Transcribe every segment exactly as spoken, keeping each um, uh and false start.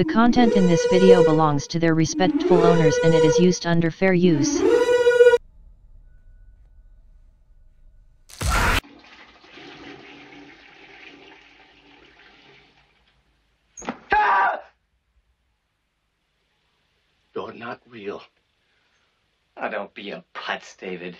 The content in this video belongs to their respectful owners and it is used under fair use. You're not real. Oh, don't be a putz, David.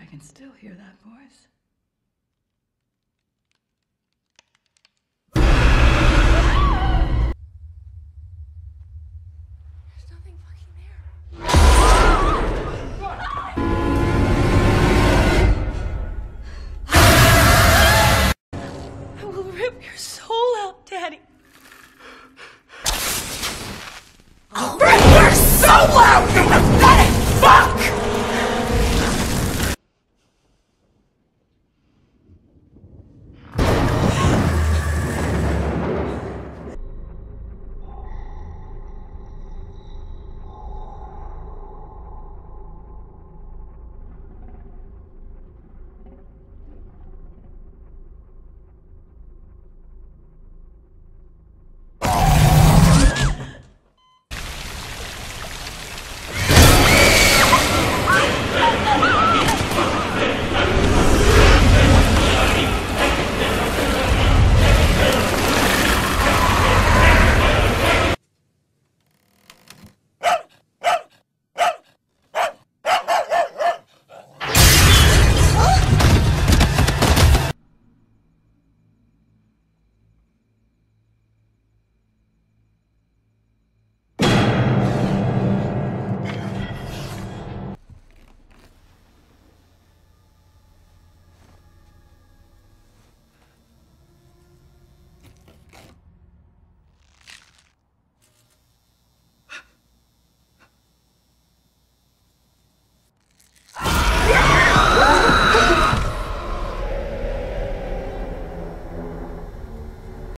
I can still hear that voice.